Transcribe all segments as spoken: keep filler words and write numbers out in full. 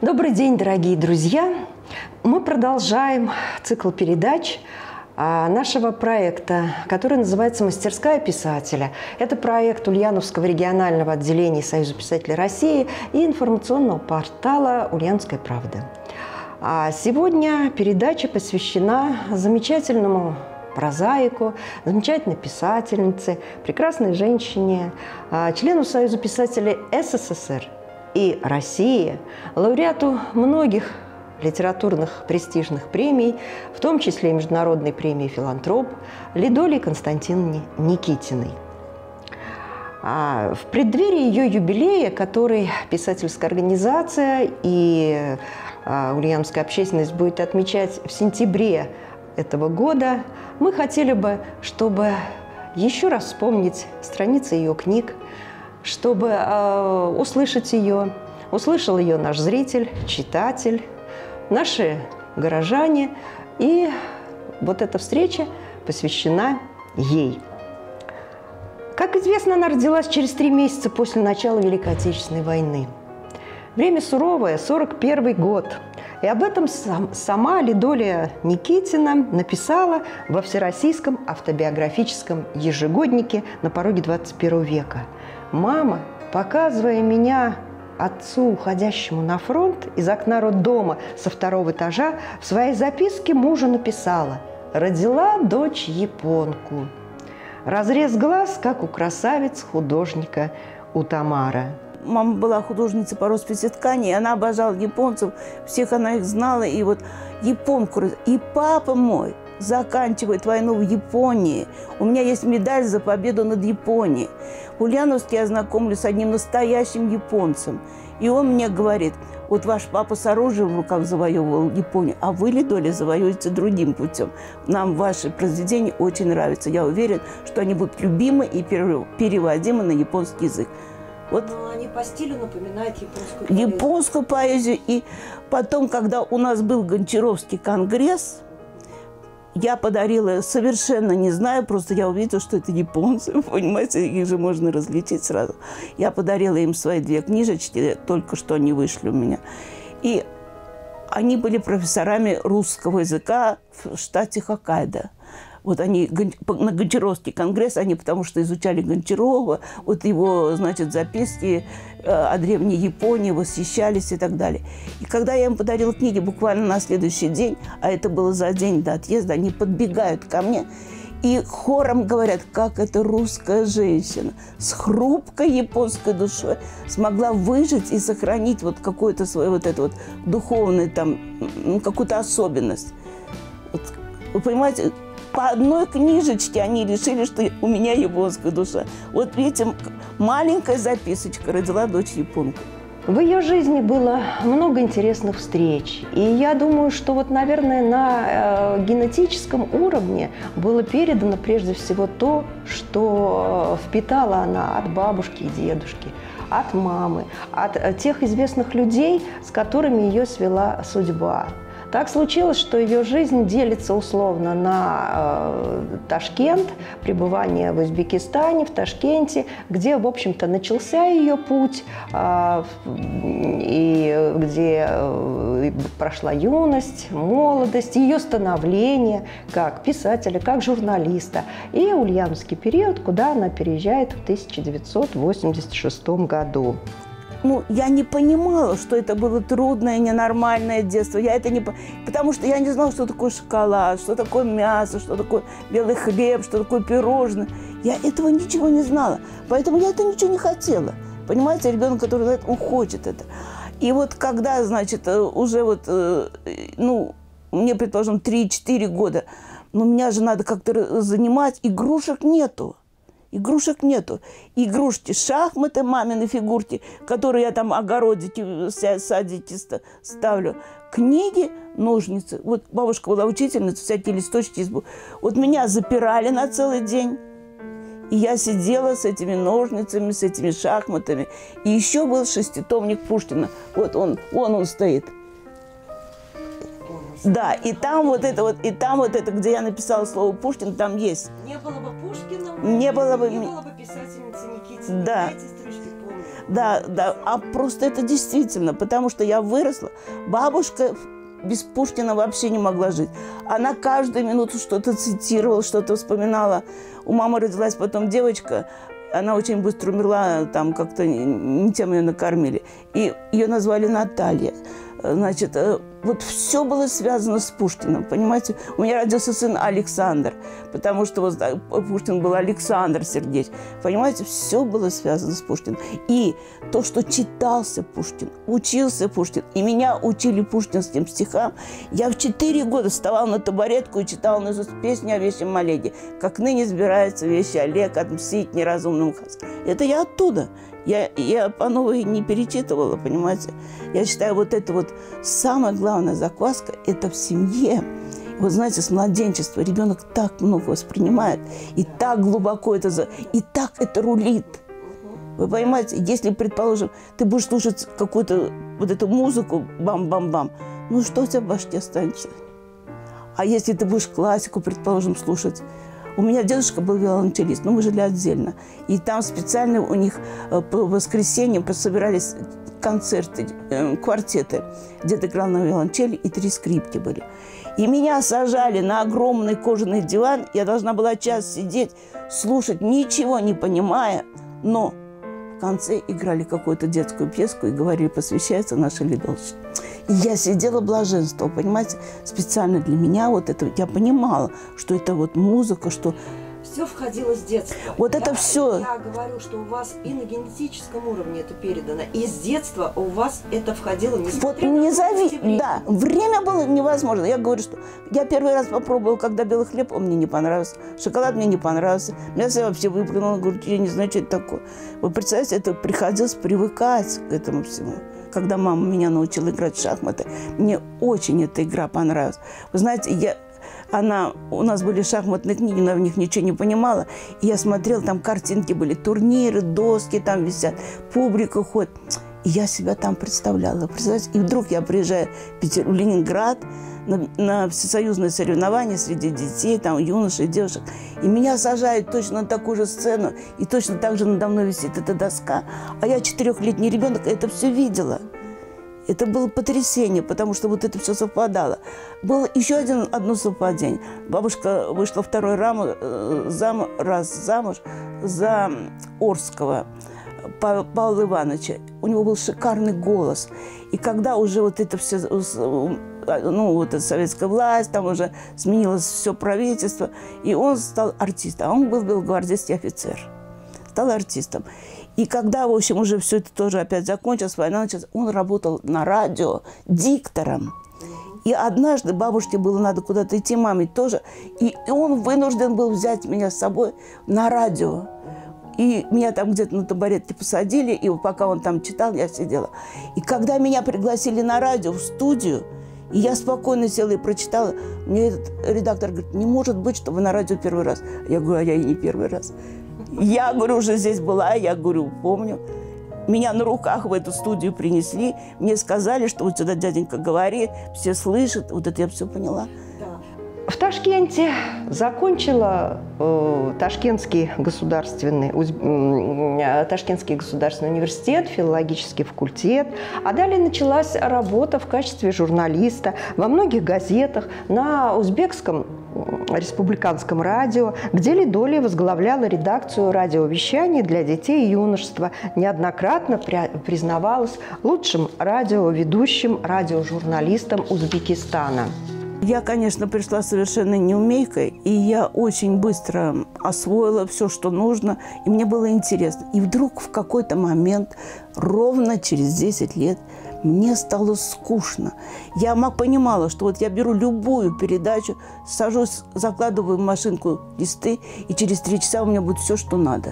Добрый день, дорогие друзья! Мы продолжаем цикл передач нашего проекта, который называется «Мастерская писателя». Это проект Ульяновского регионального отделения Союза писателей России и информационного портала «Ульяновская правда». А сегодня передача посвящена замечательному прозаику, замечательной писательнице, прекрасной женщине, члену Союза писателей СССР и России, лауреату многих литературных престижных премий, в том числе и Международной премии «Филантроп», Лидолии Константиновне Никитиной. В преддверии ее юбилея, который писательская организация и ульяновская общественность будет отмечать в сентябре этого года, мы хотели бы, чтобы еще раз вспомнить страницы ее книг, чтобы э, услышать ее, услышал ее наш зритель, читатель, наши горожане. И вот эта встреча посвящена ей. Как известно, она родилась через три месяца после начала Великой Отечественной войны. Время суровое, сорок первый год. И об этом сам, сама Лидолия Никитина написала во всероссийском автобиографическом ежегоднике «На пороге двадцать первого века». Мама, показывая меня отцу, уходящему на фронт, из окна роддома со второго этажа, в своей записке мужу написала: «Родила дочь японку. Разрез глаз, как у красавиц-художника Утамара». Мама была художница по росписи тканей, она обожала японцев, всех она их знала, и вот японку. И папа мой заканчивает войну в Японии. У меня есть медаль за победу над Японией. В Ульяновске я знакомлюсь с одним настоящим японцем. И он мне говорит: вот ваш папа с оружием в руках завоевывал Японию, а вы, Лидолия, завоюете другим путем. Нам ваши произведения очень нравятся. Я уверен, что они будут любимы и переводимы на японский язык. Вот. Но они по стилю напоминают японскую поэзию. Японскую поэзию. И потом, когда у нас был Гончаровский конгресс, я подарила, совершенно не знаю, просто я увидела, что это японцы, понимаете, их же можно различить сразу. Я подарила им свои две книжечки, только что они вышли у меня. И они были профессорами русского языка в штате Хоккайдо. Вот они на Гончаровский конгресс, они потому что изучали Гончарова, вот его, значит, записки о древней Японии, восхищались и так далее. И когда я им подарила книги буквально на следующий день, а это было за день до отъезда, они подбегают ко мне и хором говорят, как эта русская женщина с хрупкой японской душой смогла выжить и сохранить вот какую-то свою вот эту вот духовную там, какую-то особенность. Вот, вы понимаете, по одной книжечке они решили, что у меня японская душа. Вот видите, маленькая записочка «Родила дочь японку». В ее жизни было много интересных встреч. И я думаю, что вот, наверное, на э, генетическом уровне было передано прежде всего то, что впитала она от бабушки и дедушки, от мамы, от тех известных людей, с которыми ее свела судьба. Так случилось, что ее жизнь делится условно на э, Ташкент, пребывание в Узбекистане, в Ташкенте, где, в общем-то, начался ее путь, э, и где э, прошла юность, молодость, ее становление как писателя, как журналиста, и ульяновский период, куда она переезжает в тысяча девятьсот восемьдесят шестом году. Ну, я не понимала, что это было трудное, ненормальное детство. Я это не... Потому что я не знала, что такое шоколад, что такое мясо, что такое белый хлеб, что такое пирожное. Я этого ничего не знала. Поэтому я это ничего не хотела. Понимаете, ребенок, который знает, он хочет это. И вот когда, значит, уже вот, ну, мне, предположим, три-четыре года, ну, меня же надо как-то занимать, игрушек нету. Игрушек нету. Игрушки, шахматы, мамины фигурки, которые я там огородики, садики ставлю. Книги, ножницы. Вот бабушка была учительница, всякие листочки. Вот меня запирали на целый день. И я сидела с этими ножницами, с этими шахматами. И еще был шеститомник Пушкина. Вот он, вон он стоит. Да, и там вот это вот, и там вот это, где я написала слово Пушкин, там есть. Не было бы Пушкина, не было бы, не было бы писательницы Никитины. Да. Да, да, а просто это действительно, потому что я выросла. Бабушка без Пушкина вообще не могла жить. Она каждую минуту что-то цитировала, что-то вспоминала. У мамы родилась потом девочка. Она очень быстро умерла, там как-то не тем ее накормили. И ее назвали Наталья. Значит, вот все было связано с Пушкиным, понимаете? У меня родился сын Александр, потому что вот Пушкин был Александр Сергеевич. Понимаете, все было связано с Пушкиным. И то, что читался Пушкин, учился Пушкин, и меня учили пушкинским стихам. Я в четыре года вставала на табуретку и читала наизусть песню о вещем Олеге. «Как ныне сбирается вещи Олег отмстить неразумному хасу». Это я оттуда. Я, я по новой не перечитывала, понимаете? Я считаю, вот это вот самая главная закваска – это в семье. Вы знаете, с младенчества ребенок так много воспринимает, и так глубоко это, за... и так это рулит. Вы понимаете, если, предположим, ты будешь слушать какую-то вот эту музыку, бам-бам-бам, ну что у тебя в башке останется? А если ты будешь классику, предположим, слушать? У меня дедушка был виолончелист, но мы жили отдельно. И там специально у них по воскресеньям собирались концерты, квартеты. Дед играл на виолончели, и три скрипки были. И меня сажали на огромный кожаный диван. Я должна была час сидеть, слушать, ничего не понимая. Но в конце играли какую-то детскую пьеску и говорили, посвящается нашей Лидолии. И я сидела блаженство, понимаете, специально для меня вот это. Я понимала, что это вот музыка, что... Все входило с детства. Вот я, это все. Я говорю, что у вас и на генетическом уровне это передано, и с детства у вас это входило несмотря вот, на не зави... время. Да, время было невозможно. Я говорю, что я первый раз попробовала, когда белый хлеб, он мне не понравился, шоколад мне не понравился, мясо я вообще выплюнула, говорю, я не знаю, что это такое. Вы представляете, это приходилось привыкать к этому всему. Когда мама меня научила играть в шахматы, мне очень эта игра понравилась. Вы знаете, я, она, у нас были шахматные книги, но я в них ничего не понимала. И я смотрела, там картинки были, турниры, доски там висят, публика ходит. И я себя там представляла. Представляете? И вдруг я приезжаю в Ленинград на, на всесоюзные соревнования среди детей, там, юношей, девушек. И меня сажают точно на такую же сцену. И точно так же надо мной висит эта доска. А я четырехлетний ребенок это все видела. Это было потрясение, потому что вот это все совпадало. Было еще один, одно совпадение. Бабушка вышла второй рам, зам, раз замуж за Орского Павла Ивановича. У него был шикарный голос. И когда уже вот это все, ну, вот советская власть, там уже сменилось все правительство, и он стал артистом. А он был белогвардейский офицер. Стал артистом. И когда, в общем, уже все это тоже опять закончилось, война началась, он работал на радио диктором. И однажды бабушке было надо куда-то идти, маме тоже. И он вынужден был взять меня с собой на радио. И меня там где-то на табуретке посадили, и пока он там читал, я сидела. И когда меня пригласили на радио, в студию, и я спокойно села и прочитала, мне этот редактор говорит, не может быть, что вы на радио первый раз. Я говорю, а я и не первый раз. Я, говорю, уже здесь была, я, говорю, помню. Меня на руках в эту студию принесли, мне сказали, что вот сюда дяденька говорит, все слышат, вот это я все поняла. В Ташкенте закончила э, Ташкентский государственный, уз, э, Ташкентский государственный университет, филологический факультет, а далее началась работа в качестве журналиста во многих газетах на узбекском Республиканском радио, где Лидолия возглавляла редакцию радиовещаний для детей и юношества, неоднократно признавалась лучшим радиоведущим, радиожурналистом Узбекистана. Я, конечно, пришла совершенно неумейкой, и я очень быстро освоила все, что нужно, и мне было интересно. И вдруг в какой-то момент, ровно через десять лет, мне стало скучно. Я понимала, что вот я беру любую передачу, сажусь, закладываю в машинку листы, и через три часа у меня будет все, что надо.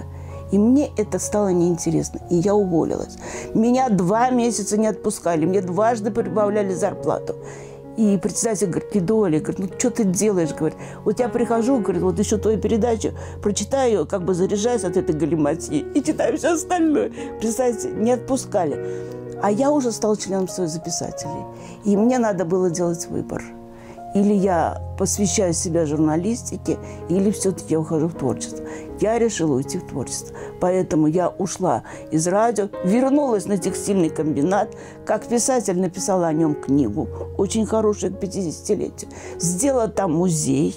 И мне это стало неинтересно, и я уволилась. Меня два месяца не отпускали, мне дважды прибавляли зарплату. И председатель говорит, Лидолия, говорит, ну что ты делаешь, говорит, вот я прихожу, говорит, вот еще твою передачу, прочитаю ее, как бы заряжаюсь от этой галиматьи и читаю все остальное. Представьте, не отпускали. А я уже стала членом Союза писателей, и мне надо было делать выбор. Или я посвящаю себя журналистике, или все-таки я ухожу в творчество. Я решила уйти в творчество. Поэтому я ушла из радио, вернулась на текстильный комбинат. Как писатель написала о нем книгу, очень хорошую, к пятидесятилетию. Сделала там музей.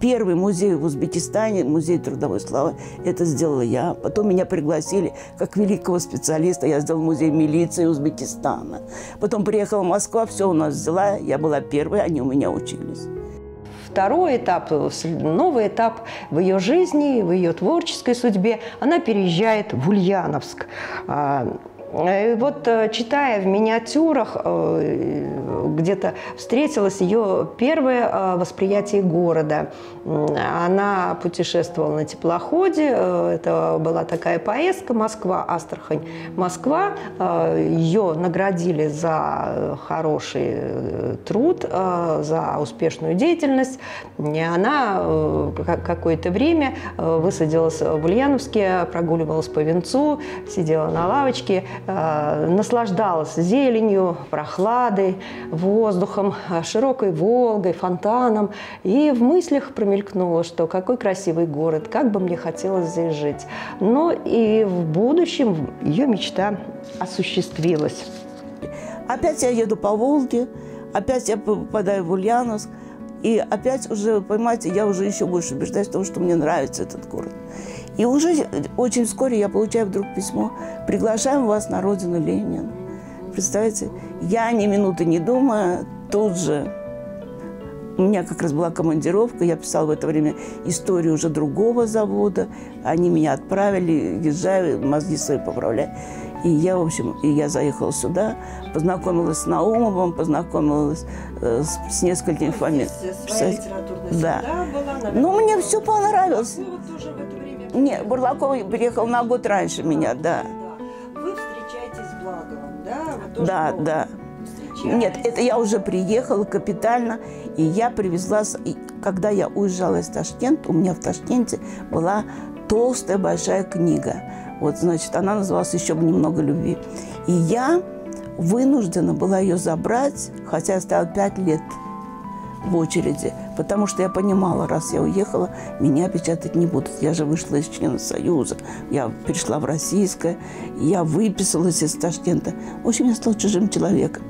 Первый музей в Узбекистане, музей трудовой славы, это сделала я. Потом меня пригласили как великого специалиста. Я сделала музей милиции Узбекистана. Потом приехала в Москву, все у нас взяла. Я была первой, они у меня учились. Второй этап, новый этап в ее жизни, в ее творческой судьбе. Она переезжает в Ульяновск. И вот, читая в миниатюрах, где-то встретилось ее первое восприятие города. Она путешествовала на теплоходе. Это была такая поездка Москва-Астрахань. Москва. Ее наградили за хороший труд, за успешную деятельность. И она какое-то время высадилась в Ульяновске, прогуливалась по Венцу, сидела на лавочке, наслаждалась зеленью, прохладой, воздухом, широкой Волгой, фонтаном. И в мыслях промелькнуло, что какой красивый город, как бы мне хотелось здесь жить. Но и в будущем ее мечта осуществилась. Опять я еду по Волге, опять я попадаю в Ульяновск. И опять уже, понимаете, я уже еще больше убеждаюсь в том, что мне нравится этот город. И уже очень вскоре я получаю вдруг письмо: «Приглашаем вас на родину Ленина». Представляете, я ни минуты не думая, тут же. У меня как раз была командировка, я писала в это время историю уже другого завода. Они меня отправили, езжаю, мозги свои поправляю. И я, в общем, и я заехала сюда, познакомилась с Наумовым, познакомилась э, с, с несколькими фамилиями. Своя литературная среда была, наверное. Ну, мне все понравилось. Бурлакова тоже в это время? Нет, Бурлакова приехал на год раньше меня, да. Вы встречаетесь с Благовым, да? Вы тоже да, был... да. Нет, это я уже приехала капитально, и я привезла... И когда я уезжала из Ташкента, у меня в Ташкенте была толстая большая книга. Вот, значит, она называлась «Еще бы немного любви». И я вынуждена была ее забрать, хотя я стояла пять лет в очереди, потому что я понимала, раз я уехала, меня печатать не будут. Я же вышла из члена Союза, я перешла в Российское, я выписалась из Ташкента. В общем, я стала чужим человеком.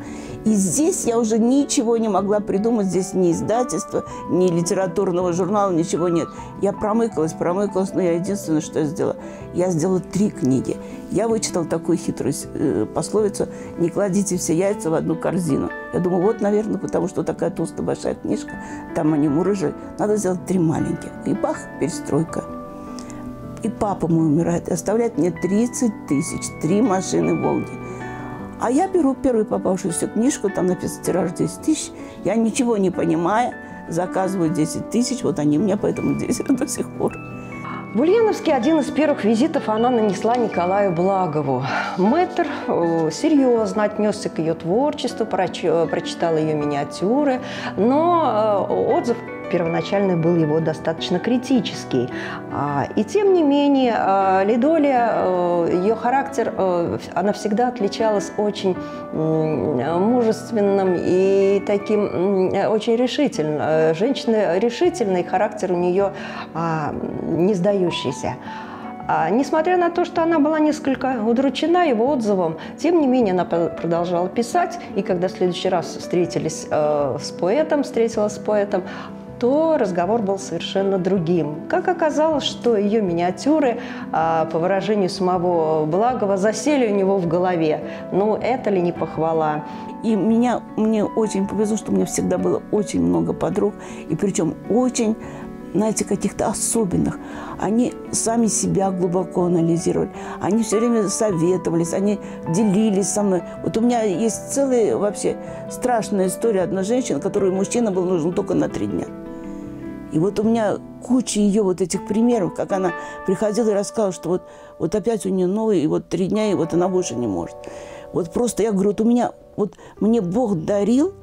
И здесь я уже ничего не могла придумать. Здесь ни издательства, ни литературного журнала, ничего нет. Я промыкалась, промыкалась, но я единственное, что я сделала. Я сделала три книги. Я вычитала такую хитрую пословицу: «Не кладите все яйца в одну корзину». Я думаю, вот, наверное, потому что такая толстая большая книжка, там они мурыжи, надо сделать три маленьких. И бах, перестройка. И папа мой умирает, и оставляет мне тридцать тысяч, три машины «Волги». А я беру первую попавшуюся книжку, там написано тираж десять тысяч, я ничего не понимаю, заказываю десять тысяч, вот они мне поэтому десять до сих пор. В Ульяновске один из первых визитов она нанесла Николаю Благову. Мэтр серьезно отнесся к ее творчеству, прочитал ее миниатюры, но отзыв первоначально был его достаточно критический. И тем не менее, Лидолия, ее характер, она всегда отличалась очень мужественным и таким очень решительным. Женщина решительная, характер у нее не сдающийся. Несмотря на то, что она была несколько удручена его отзывом, тем не менее она продолжала писать. И когда в следующий раз встретились с поэтом, встретилась с поэтом, то разговор был совершенно другим. Как оказалось, что ее миниатюры, по выражению самого Благова, засели у него в голове. Ну, это ли не похвала? И меня, мне очень повезло, что у меня всегда было очень много подруг, и причем очень, знаете, каких-то особенных. Они сами себя глубоко анализировали. Они все время советовались, они делились со мной. Вот у меня есть целая вообще страшная история одной женщины, которой мужчина был нужен только на три дня. И вот у меня куча ее вот этих примеров, как она приходила и рассказывала, что вот, вот опять у нее новый, и вот три дня, и вот она больше не может. Вот просто я говорю, вот у меня, вот мне Бог дарил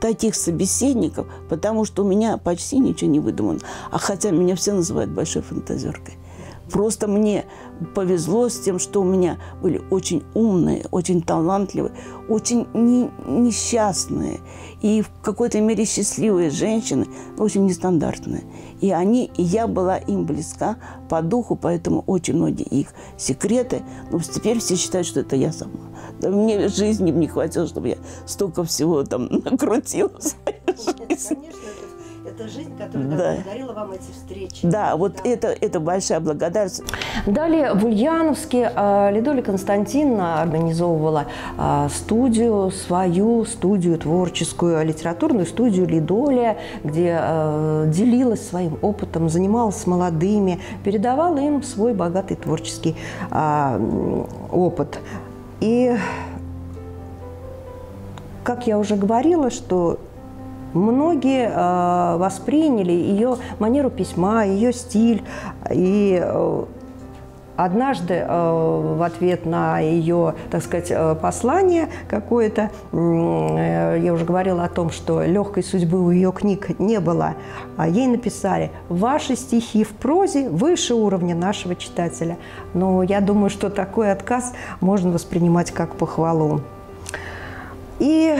таких собеседников, потому что у меня почти ничего не выдумано. А хотя меня все называют большой фантазеркой. Просто мне повезло с тем, что у меня были очень умные, очень талантливые, очень не, несчастные и в какой-то мере счастливые женщины, очень нестандартные. И они, и я была им близка по духу, поэтому очень многие их секреты. Но теперь все считают, что это я сама. Да мне жизни не хватило, чтобы я столько всего там накрутила в своей жизни. Это жизнь, которая да. подарила вам эти встречи. Да, вот да. Это, это большая благодарность. Далее в Ульяновске Лидолия Константиновна организовывала студию, свою студию творческую, литературную студию «Лидолия», где делилась своим опытом, занималась с молодыми, передавала им свой богатый творческий опыт. И, как я уже говорила, что многие э, восприняли ее манеру письма, ее стиль. И э, однажды э, в ответ на ее, так сказать, послание какое-то, э, я уже говорила о том, что легкой судьбы у ее книг не было, ей написали: «Ваши стихи в прозе выше уровня нашего читателя». Но я думаю, что такой отказ можно воспринимать как похвалу. И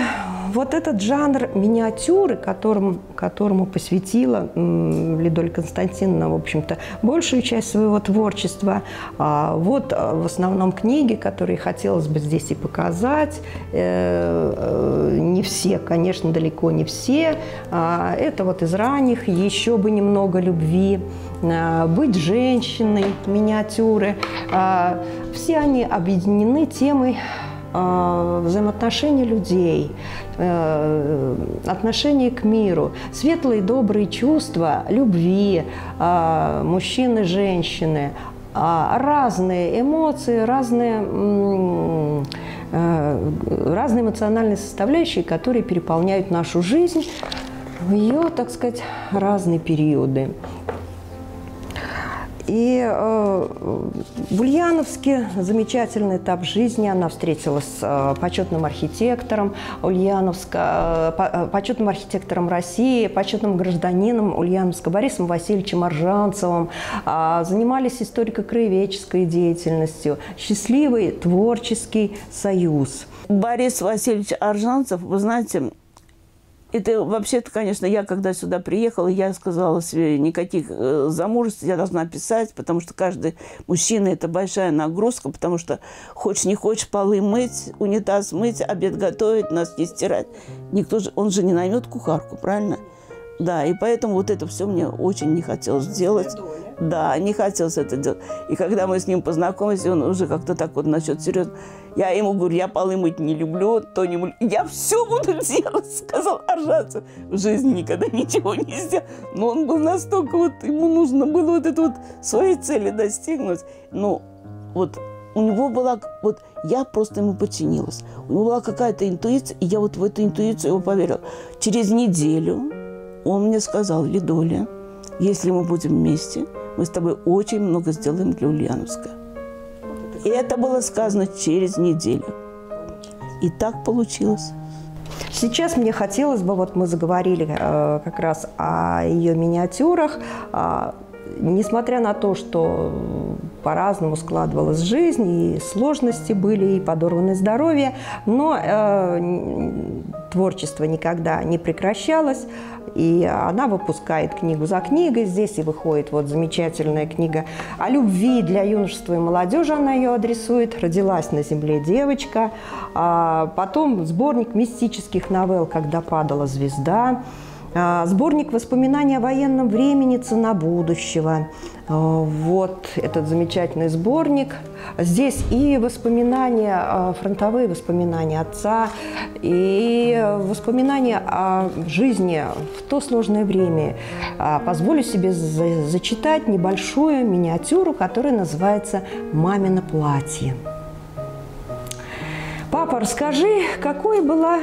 вот этот жанр миниатюры, которому, которому посвятила Лидолия Константиновна, в общем-то, большую часть своего творчества, вот в основном книги, которые хотелось бы здесь и показать, не все, конечно, далеко не все, это вот из ранних «Еще бы немного любви», «Быть женщиной», миниатюры, все они объединены темой взаимоотношения людей, отношения к миру, светлые добрые чувства, любви, мужчины, женщины, разные эмоции, разные, разные эмоциональные составляющие, которые переполняют нашу жизнь в ее, так сказать, разные периоды. И э, в Ульяновске замечательный этап жизни. Она встретилась с почетным архитектором Ульяновска, почетным архитектором России, почетным гражданином Ульяновска Борисом Васильевичем Аржанцевым. Занимались историко-краеведческой деятельностью. Счастливый творческий союз. Борис Васильевич Аржанцев, вы знаете, это вообще-то, конечно, я когда сюда приехала, я сказала себе: никаких замужеств, я должна писать, потому что каждый мужчина – это большая нагрузка, потому что хочешь не хочешь полы мыть, унитаз мыть, обед готовить, носки стирать. Никто же, он же не наймет кухарку, правильно? Да, и поэтому вот это все мне очень не хотелось делать. Да, не хотелось это делать. И когда мы с ним познакомились, он уже как-то так вот насчет серьезно. Я ему говорю: я полы мыть не люблю, то не люблю. Я все буду делать, сказал Аржанцев. В жизни никогда ничего не сделал. Но он был настолько вот, ему нужно было вот это вот свои цели достигнуть. Ну, вот у него была, вот я просто ему подчинилась. У него была какая-то интуиция, и я вот в эту интуицию его поверила. Через неделю он мне сказал: Лидолия, если мы будем вместе, мы с тобой очень много сделаем для Ульяновска. И это было сказано через неделю. И так получилось. Сейчас мне хотелось бы, вот мы заговорили э, как раз о ее миниатюрах. Э, несмотря на то, что по-разному складывалась жизнь, и сложности были, и подорванное здоровье, но э, творчество никогда не прекращалось. И она выпускает книгу за книгой. Здесь и выходит вот замечательная книга о любви для юношества и молодежи. Она ее адресует. «Родилась на земле девочка». А потом сборник мистических новелл «Когда падала звезда». А сборник «Воспоминания о военном времени. Цена будущего». Вот этот замечательный сборник. Здесь и воспоминания, фронтовые воспоминания отца, и воспоминания о жизни в то сложное время. Позволю себе за- зачитать небольшую миниатюру, которая называется «Мамино платье». «Папа, расскажи, какой была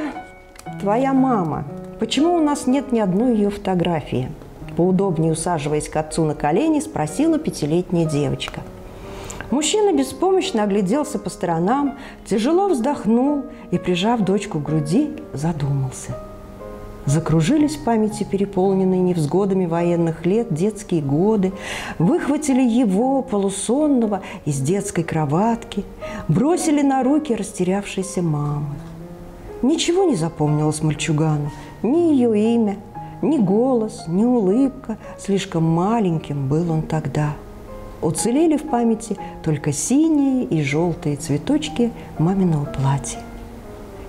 твоя мама? Почему у нас нет ни одной ее фотографии?» — поудобнее усаживаясь к отцу на колени, спросила пятилетняя девочка. Мужчина беспомощно огляделся по сторонам, тяжело вздохнул и, прижав дочку к груди, задумался. Закружились в памяти переполненные невзгодами военных лет детские годы, выхватили его, полусонного, из детской кроватки, бросили на руки растерявшейся мамы. Ничего не запомнилось мальчугану, ни ее имя, ни голос, ни улыбка, слишком маленьким был он тогда. Уцелели в памяти только синие и желтые цветочки маминого платья.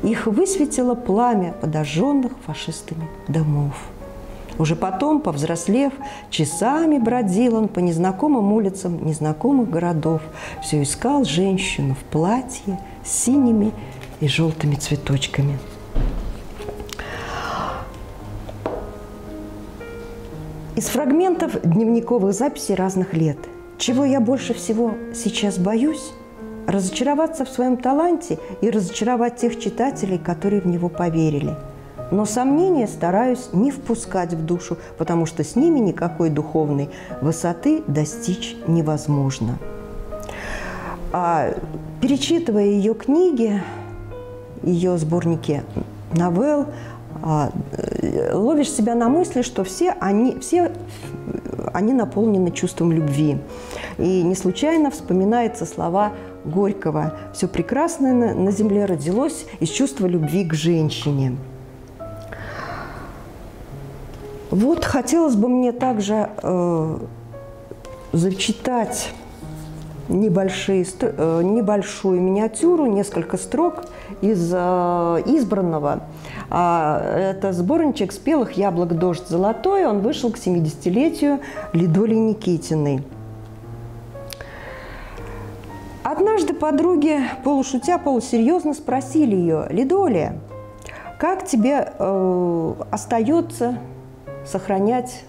Их высветило пламя подожженных фашистами домов. Уже потом, повзрослев, часами бродил он по незнакомым улицам незнакомых городов, все искал женщину в платье с синими и желтыми цветочками. Из фрагментов дневниковых записей разных лет. Чего я больше всего сейчас боюсь? Разочароваться в своем таланте и разочаровать тех читателей, которые в него поверили. Но сомнения стараюсь не впускать в душу, потому что с ними никакой духовной высоты достичь невозможно. А, перечитывая ее книги, ее сборники новелл, а, ловишь себя на мысли, что все они... все Они наполнены чувством любви. И не случайно вспоминаются слова Горького: «Все прекрасное на земле родилось из чувства любви к женщине». Вот хотелось бы мне также э, зачитать небольшие, э, небольшую миниатюру, несколько строк из э, «Избранного». Это сборничек спелых «Яблок, дождь, золотой». Он вышел к семидесятилетию Лидолии Никитиной. Однажды подруги, полушутя, полусерьезно спросили ее: «Лидолия, как тебе э, остается сохранять,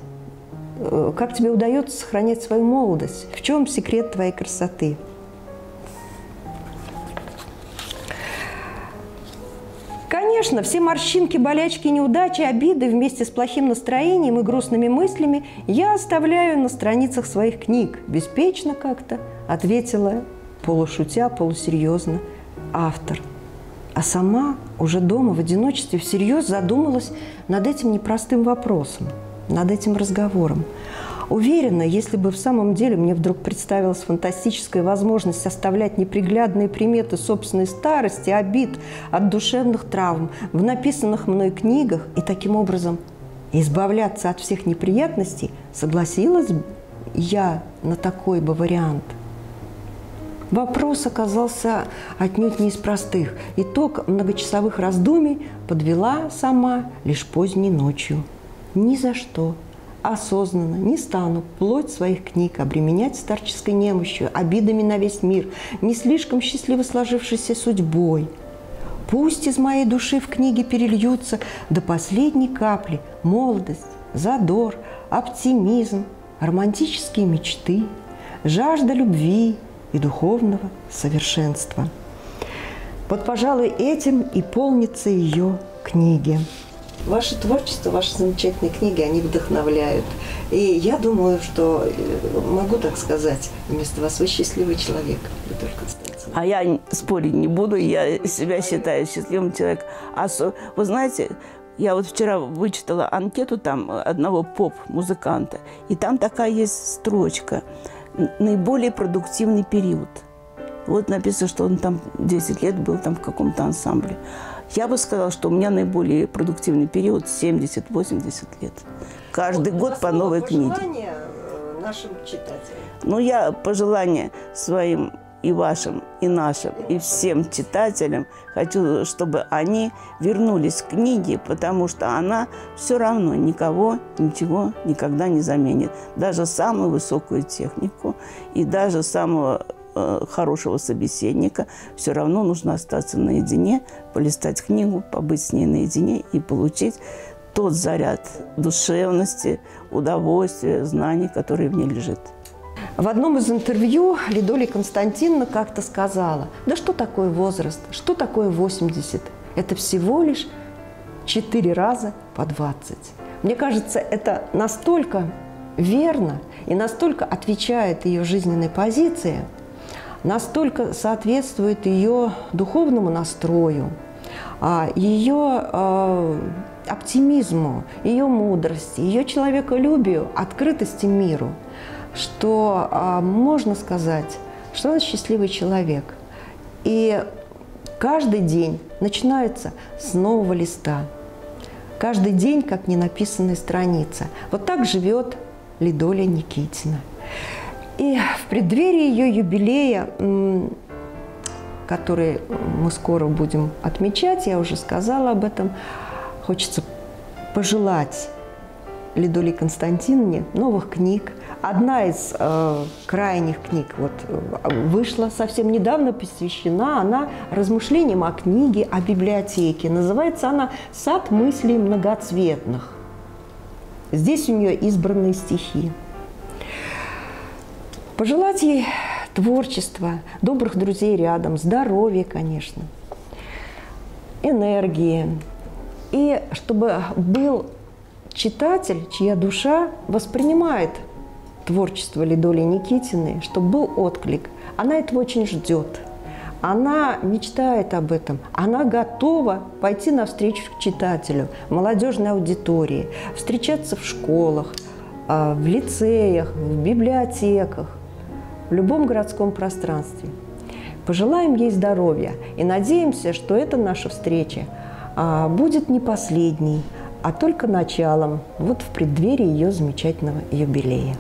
э, как тебе удается сохранять свою молодость? В чем секрет твоей красоты?» Конечно, все морщинки, болячки, неудачи, обиды вместе с плохим настроением и грустными мыслями я оставляю на страницах своих книг. Беспечно как-то ответила, полушутя, полусерьезно, автор. А сама уже дома в одиночестве всерьез задумалась над этим непростым вопросом, над этим разговором. Уверена, если бы в самом деле мне вдруг представилась фантастическая возможность оставлять неприглядные приметы собственной старости, обид от душевных травм в написанных мной книгах и таким образом избавляться от всех неприятностей, согласилась я на такой бы вариант? Вопрос оказался отнюдь не из простых. Итог многочасовых раздумий подвела сама лишь поздней ночью. Ни за что. Осознанно не стану плоть своих книг обременять старческой немощью, обидами на весь мир, не слишком счастливо сложившейся судьбой. Пусть из моей души в книге перельются до последней капли молодость, задор, оптимизм, романтические мечты, жажда любви и духовного совершенства. Вот, пожалуй, этим и полнится ее книги. Ваше творчество, ваши замечательные книги, они вдохновляют. И я думаю, что могу так сказать вместо вас: вы счастливый человек, Лидолия Константиновна. А я спорить не буду, я себя считаю счастливым человеком. А вы знаете, я вот вчера вычитала анкету там одного поп-музыканта, и там такая есть строчка: наиболее продуктивный период. Вот написано, что он там десять лет был там в каком-то ансамбле. Я бы сказала, что у меня наиболее продуктивный период семьдесят-восемьдесят лет. Каждый вот, год по новой книге. Пожелания нашим читателям? Ну, я пожелания своим и вашим, и нашим, и всем читателям хочу, чтобы они вернулись к книге, потому что она все равно никого, ничего никогда не заменит. Даже самую высокую технику и даже самого хорошего собеседника, все равно нужно остаться наедине, полистать книгу, побыть с ней наедине и получить тот заряд душевности, удовольствия, знаний, которые в ней лежит. В одном из интервью Лидолия Константиновна как-то сказала: да что такое возраст, что такое восемьдесят? Это всего лишь четыре раза по двадцать. Мне кажется, это настолько верно и настолько отвечает ее жизненной позиции, настолько соответствует ее духовному настрою, ее оптимизму, ее мудрости, ее человеколюбию, открытости миру, что а, можно сказать, что она счастливый человек. И каждый день начинается с нового листа. Каждый день, как ненаписанная страница. Вот так живет Лидолия Никитина. И в преддверии ее юбилея, который мы скоро будем отмечать, я уже сказала об этом, хочется пожелать Лидолии Константиновне новых книг. Одна из э, крайних книг вот, вышла совсем недавно, посвящена она размышлениям о книге, о библиотеке. Называется она «Сад мыслей многоцветных». Здесь у нее избранные стихи. Пожелать ей творчества, добрых друзей рядом, здоровья, конечно, энергии. И чтобы был читатель, чья душа воспринимает творчество Лидолии Никитиной, чтобы был отклик. Она этого очень ждет. Она мечтает об этом. Она готова пойти навстречу читателю, молодежной аудитории, встречаться в школах, в лицеях, в библиотеках, в любом городском пространстве. Пожелаем ей здоровья и надеемся, что эта наша встреча будет не последней, а только началом, вот в преддверии ее замечательного юбилея.